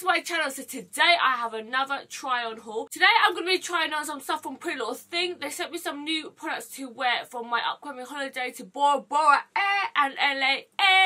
back to my channel. So today I have another try on haul. Today I'm going to be trying on some stuff from Pretty Little Thing. They sent me some new products to wear from my upcoming holiday to Bora Bora and LA.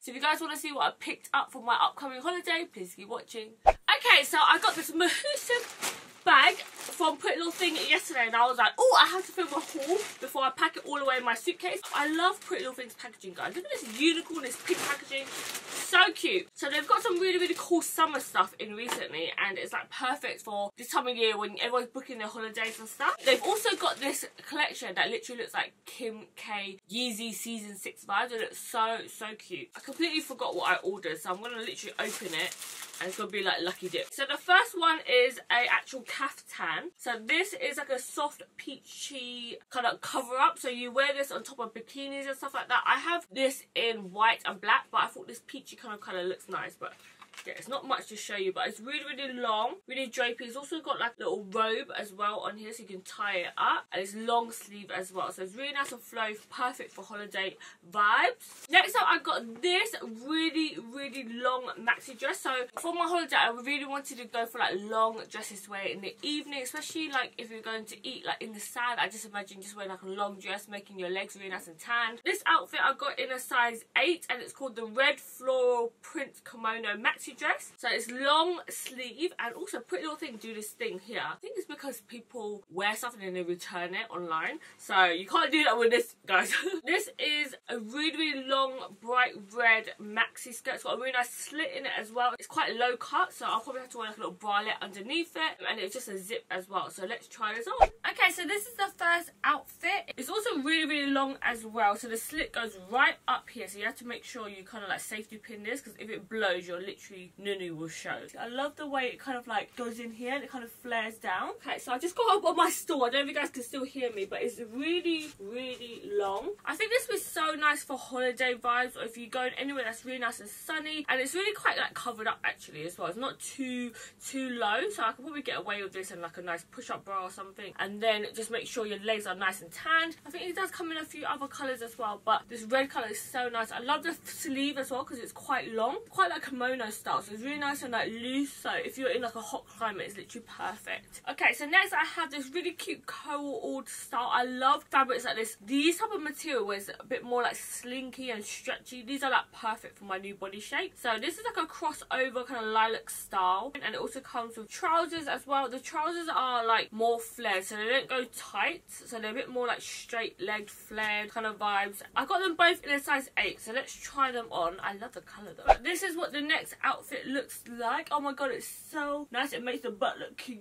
So if you guys want to see what I picked up from my upcoming holiday, please keep watching. Okay, so I got this Moschino bag from Pretty Little Thing yesterday, and I was like, oh, I have to film a haul before I pack it all away in my suitcase. I love Pretty Little Thing's packaging, guys. Look at this unicorn, this pink packaging, so cute. So they've got some really cool summer stuff in recently, and it's like perfect for this time of year when everyone's booking their holidays and stuff. They've also got this collection that literally looks like Kim K Yeezy Season 6 vibes. It looks so cute. I completely forgot what I ordered, so I'm gonna literally open it and it's gonna be like lucky dip. So the first one is a actual caftan. So this is like a soft peachy kind of cover up. So you wear this on top of bikinis and stuff like that. I have this in white and black, but I thought this peachy kind of colour looks nice. But yeah, it's not much to show you, but it's really long, really drapey. It's also got like a little robe as well on here, so you can tie it up, and it's long sleeve as well, so it's really nice and flowy, perfect for holiday vibes. Next up, I got this really long maxi dress. So for my holiday, I really wanted to go for like long dresses to wear in the evening, especially like if you're going to eat like in the sand. I just imagine just wearing like a long dress, making your legs really nice and tan. This outfit I got in a size 8, and it's called the Red Floral Print Kimono Maxi dress. So it's long sleeve, and also Pretty Little Thing do this thing here. I think it's because people wear something and they return it online, so you can't do that with this, guys. This is a really long bright red maxi skirt. It's got a really nice slit in it as well. It's quite low cut, so I'll probably have to wear like a little bralette underneath it, and it's just a zip as well. So let's try this on. Okay, so this is the first outfit. It's also really long as well, so the slit goes right up here, so you have to make sure you kind of like safety pin this, because if it blows, you're literally Nunu will show. I love the way it kind of like goes in here and it kind of flares down. Okay, so I just got up on my stool. I don't know if you guys can still hear me, but it's really long. I think this was so nice for holiday vibes, or if you're going anywhere that's really nice and sunny, and it's really quite like covered up actually as well. It's not too low, so I can probably get away with this and like a nice push-up bra or something, and then just make sure your legs are nice and tanned. I think it does come in a few other colours as well, but this red colour is so nice. I love the sleeve as well, because it's quite long, quite like kimono style. So it's really nice and like loose, so if you're in like a hot climate, it's literally perfect. Okay, so next I have this really cute coral style. I love fabrics like this. These type of material was a bit more like slinky and stretchy. These are like perfect for my new body shape. So this is like a crossover kind of lilac style, and it also comes with trousers as well. The trousers are like more flared, so they don't go tight, so they're a bit more like straight legged flared kind of vibes. I got them both in a size 8, so let's try them on. I love the colour though. But this is what the next outfit looks like. Oh my god, it's so nice. It makes the butt look cute.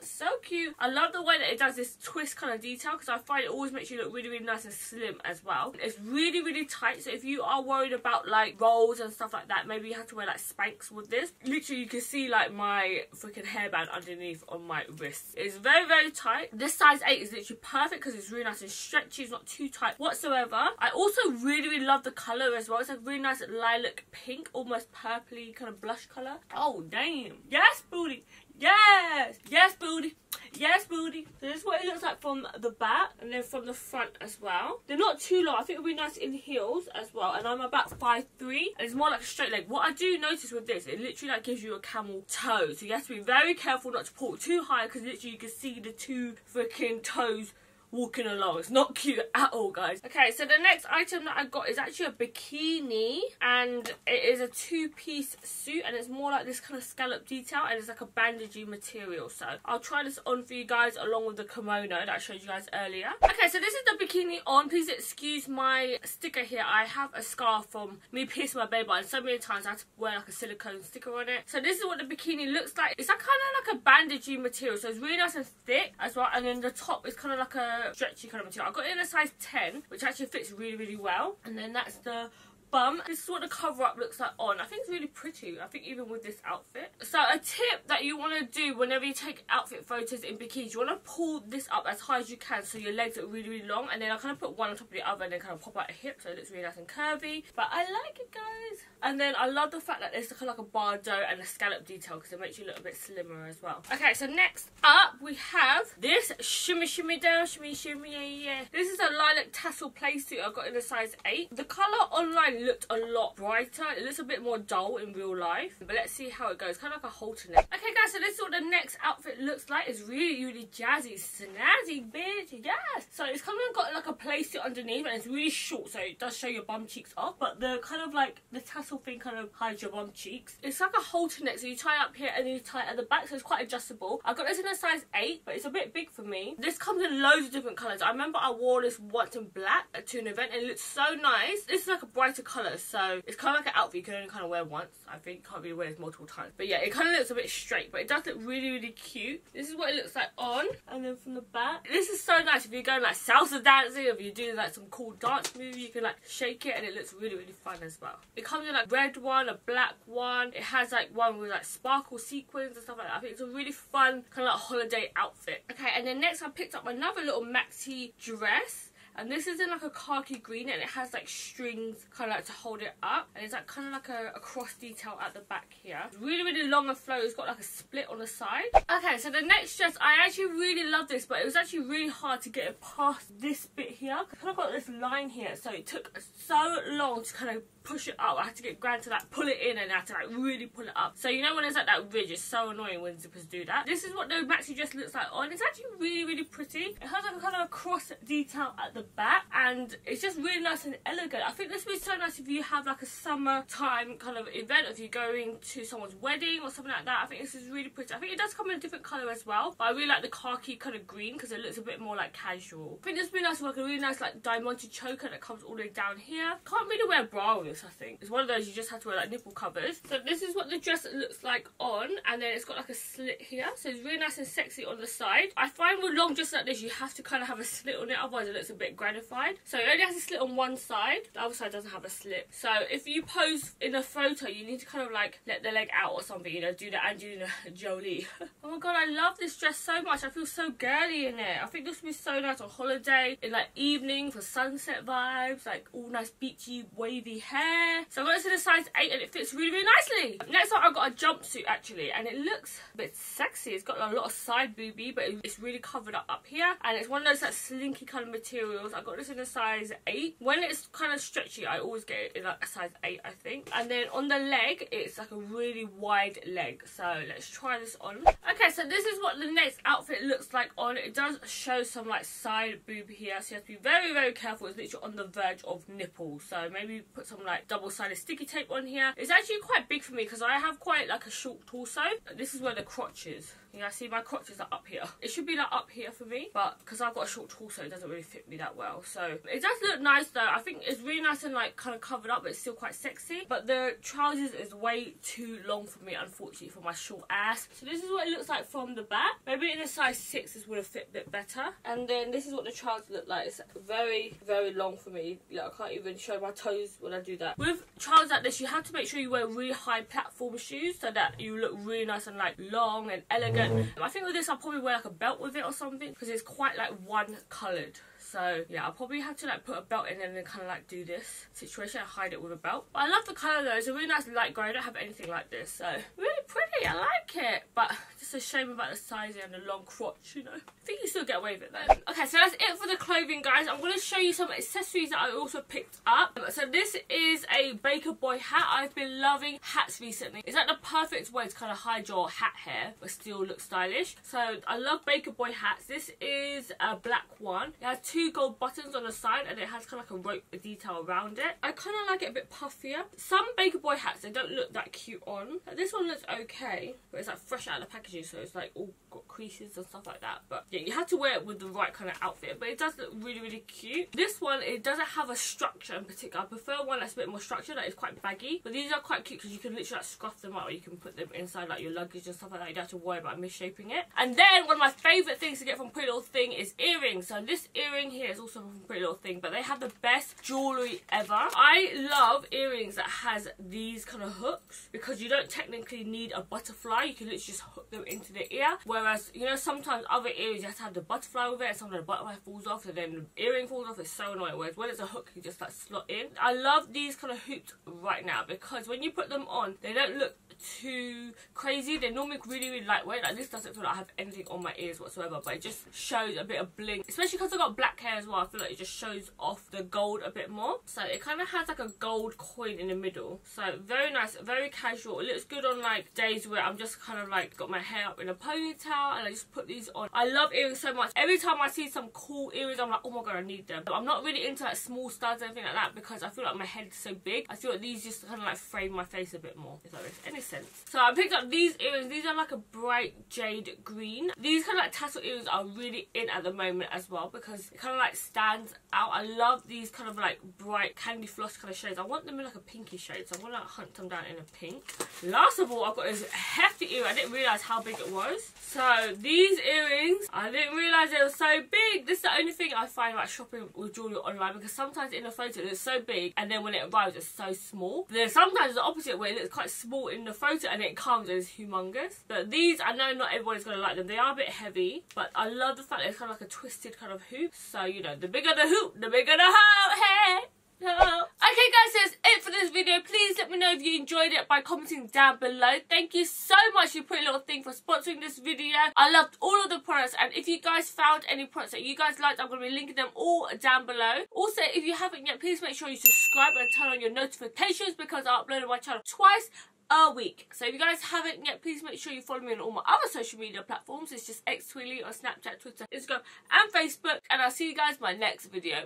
So cute. I love the way that it does this twist kind of detail, because I find it always makes you look really nice and slim as well. It's really tight, so if you are worried about like rolls and stuff like that, maybe you have to wear like Spanx with this. Literally you can see like my freaking hairband underneath on my wrist. It's very tight. This size 8 is literally perfect, because it's really nice and stretchy. It's not too tight whatsoever. I also really love the colour as well. It's a really nice lilac pink, almost purpley kind of blush colour. Oh damn, yes booty, yes, yes booty, yes booty. So this is what it looks like from the back, and then from the front as well. They're not too long. I think it'll be nice in heels as well, and I'm about 5'3", and it's more like a straight leg. What I do notice with this, it literally like gives you a camel toe, so you have to be very careful not to pull too high, because literally you can see the two freaking toes walking along. It's not cute at all, guys. Okay, so the next item that I got is actually a bikini, and it is a two-piece suit, and it's more like this kind of scallop detail, and it's like a bandagey material. So I'll try this on for you guys along with the kimono that I showed you guys earlier. Okay, so this is the bikini on. Please excuse my sticker here. I have a scarf from me piercing my baby button so many times I had to wear like a silicone sticker on it. So this is what the bikini looks like. It's like kind of like a bandagey material, so it's really nice and thick as well, and then the top is kind of like a stretchy kind of material. I got it in a size 10, which actually fits really well. And then that's the bum. This is what the cover up looks like on. I think it's really pretty, I think, even with this outfit. So a tip that you want to do whenever you take outfit photos in bikinis, you want to pull this up as high as you can, so your legs look really long, and then I kind of put one on top of the other and then kind of pop out a hip, so it looks really nice and curvy. But I like it, guys. And then I love the fact that there's kind of like a bardo and a scallop detail, because it makes you look a bit slimmer as well. Okay, so next up we have this shimmy shimmy down, shimmy shimmy yeah. This is a lilac tassel play suit I got in a size 8. The colour online it looked a lot brighter. It looks a bit more dull in real life, but let's see how it goes. Kind of like a halter neck. Okay guys, so this is what the next outfit looks like. It's really, really jazzy, snazzy, bitch, yes. So it's kind of got like a playsuit underneath, and it's really short, so it does show your bum cheeks off, but the kind of like the tassel thing kind of hides your bum cheeks. It's like a halter neck, so you tie up here and you tie at the back, so it's quite adjustable. I got this in a size 8, but it's a bit big for me. This comes in loads of different colours. I remember I wore this once in black to an event and it looked so nice. This is like a brighter colour, so it's kind of like an outfit you can only kind of wear once. I think you can't really wear this multiple times. But yeah, it kind of looks a bit straight, but it does look really, really cute. This is what it looks like on, and then from the back. This is so nice if you're going like salsa dancing, if you're doing like some cool dance move, you can like shake it and it looks really, really fun as well. It comes in like red one, a black one. It has like one with like sparkle sequins and stuff like that. I think it's a really fun kind of like holiday outfit. Okay, and then next I picked up another little maxi dress. And this is in like a khaki green, and it has like strings kind of like to hold it up. And it's like kind of like a cross detail at the back here. It's really, really long and flow. It's got like a split on the side. Okay, so the next dress, I actually really love this, but it was actually really hard to get it past this bit here. I kind of got this line here, so it took so long to kind of push it up. I had to get Gran to like pull it in, and I had to like really pull it up. So you know when it's like that ridge, it's so annoying when zippers do that. This is what the maxi dress looks like on. It's actually really, really pretty. It has like a kind of a cross detail at the back, and it's just really nice and elegant. I think this would be so nice if you have like a summertime kind of event, or if you're going to someone's wedding or something like that. I think this is really pretty. I think it does come in a different colour as well, but I really like the khaki kind of green because it looks a bit more like casual. I think this would be nice with like a really nice like diamante choker that comes all the way down here. Can't really wear a bra with this, I think. It's one of those you just have to wear like nipple covers. So this is what the dress looks like on, and then it's got like a slit here, so it's really nice and sexy on the side. I find with long dresses like this you have to kind of have a slit on it, otherwise it looks a bit gratified. So it only has a slit on one side, the other side doesn't have a slit. So if you pose in a photo you need to kind of like let the leg out or something, you know, do the Angelina Jolie. Oh my god, I love this dress so much. I feel so girly in it. I think this would be so nice on holiday, in like evening for sunset vibes, like all nice beachy wavy hair. So I got this in a size 8 and it fits really, really nicely. Next up I've got a jumpsuit actually, and it looks a bit sexy. It's got a lot of side boobie, but it's really covered up here, and it's one of those like slinky kind of material. I got this in a size 8. When it's kind of stretchy, I always get it in like a size 8, I think. And then on the leg, it's like a really wide leg. So let's try this on. Okay, so this is what the next outfit looks like on. It does show some like side boob here, so you have to be very, very careful. It's literally on the verge of nipples. So maybe put some like double-sided sticky tape on here. It's actually quite big for me because I have quite like a short torso. This is where the crotch is. You know, see my crotches are up here. It should be like up here for me, but because I've got a short torso, it doesn't really fit me that well. So it does look nice though. I think it's really nice and like kind of covered up, but it's still quite sexy. But the trousers is way too long for me, unfortunately, for my short ass. So this is what it looks like from the back. Maybe in a size 6 this would have fit a bit better. And then this is what the trousers look like. It's very, very long for me. Like, I can't even show my toes when I do that. With trousers like this, you have to make sure you wear really high platform shoes so that you look really nice and like long and elegant. I think with this I'll probably wear like a belt with it or something because it's quite like one coloured. So yeah, I'll probably have to like put a belt in and then kind of like do this situation and hide it with a belt. But I love the colour though. It's a really nice light grey. I don't have anything like this, so really pretty. I like it, but just a shame about the sizing and the long crotch, you know. I think you still get away with it though. Okay, so that's it for the clothing guys. I'm going to show you some accessories that I also picked up. So this is a Baker Boy hat. I've been loving hats recently. It's like the perfect way to kind of hide your hat hair but still look stylish. So I love Baker Boy hats. This is a black one. It has two gold buttons on the side, and it has kind of like a rope detail around it. I kind of like it a bit puffier. Some Baker Boy hats, they don't look that cute on. This one looks okay, but it's like fresh out of the packaging, so it's like all got creases and stuff like that. But yeah, you have to wear it with the right kind of outfit, but it does look really, really cute. This one, it doesn't have a structure in particular. I prefer one that's a bit more structured, that is quite baggy. But these are quite cute because you can literally like scruff them up, or you can put them inside like your luggage and stuff like that. You don't have to worry about misshaping it. And then one of my favourite things to get from Pretty Little Thing is earrings. So this earring here is also from Pretty Little Thing, but they have the best jewellery ever. I love earrings that has these kind of hooks because you don't technically need a butterfly. You can literally just hook them into the ear, whereas you know, sometimes other earrings you have to have the butterfly with it, and sometimes the butterfly falls off and then the earring falls off. It's so annoying. Whereas when it's a hook, you just like slot in. I love these kind of hoops right now because when you put them on, they don't look too crazy. They're normally really, really lightweight. Like this doesn't feel like I have anything on my ears whatsoever, but it just shows a bit of bling, especially because I've got black hair as well. I feel like it just shows off the gold a bit more. So it kind of has like a gold coin in the middle. So very nice, very casual. It looks good on like days where I'm just kind of like got my hair up in a ponytail and I just put these on. I love earrings so much. Every time I see some cool earrings, I'm like, oh my god, I need them. But I'm not really into like small studs or anything like that because I feel like my head's so big. I feel like these just kind of like frame my face a bit more, if that makes any sense. So I picked up these earrings. These are like a bright jade green. These kind of like tassel earrings are really in at the moment as well because it kind of like stands out. I love these kind of like bright candy floss kind of shades. I want them in like a pinky shade, so I'm gonna hunt them down in a pink. Last of all, I've got this hefty earring. I didn't realize how big it was. So these earrings, I didn't realize they were so big. This is the only thing I find about shopping with jewelry online, because sometimes in the photo it's so big and then when it arrives it's so small. Then sometimes the opposite way, it's quite small in the photo and it comes and it's humongous. But these, I know not everybody's gonna like them. They are a bit heavy, but I love the fact that it's kind of like a twisted kind of hoop. So you know, the bigger the hoop, the bigger the whole hair. No. Okay guys, so that's it for this video. Please let me know if you enjoyed it by commenting down below. Thank you so much to Pretty Little Thing for sponsoring this video. I loved all of the products, and if you guys found any products that you guys liked, I'm going to be linking them all down below. Also, if you haven't yet, please make sure you subscribe and turn on your notifications because I upload on my channel twice a week. So if you guys haven't yet, please make sure you follow me on all my other social media platforms. It's just xThuyLe on Snapchat, Twitter, Instagram and Facebook, and I'll see you guys in my next video.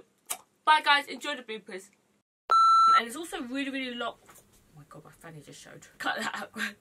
Bye guys, enjoy the bloopers. And it's also really, really long. Oh my god, my fanny just showed. Cut that out.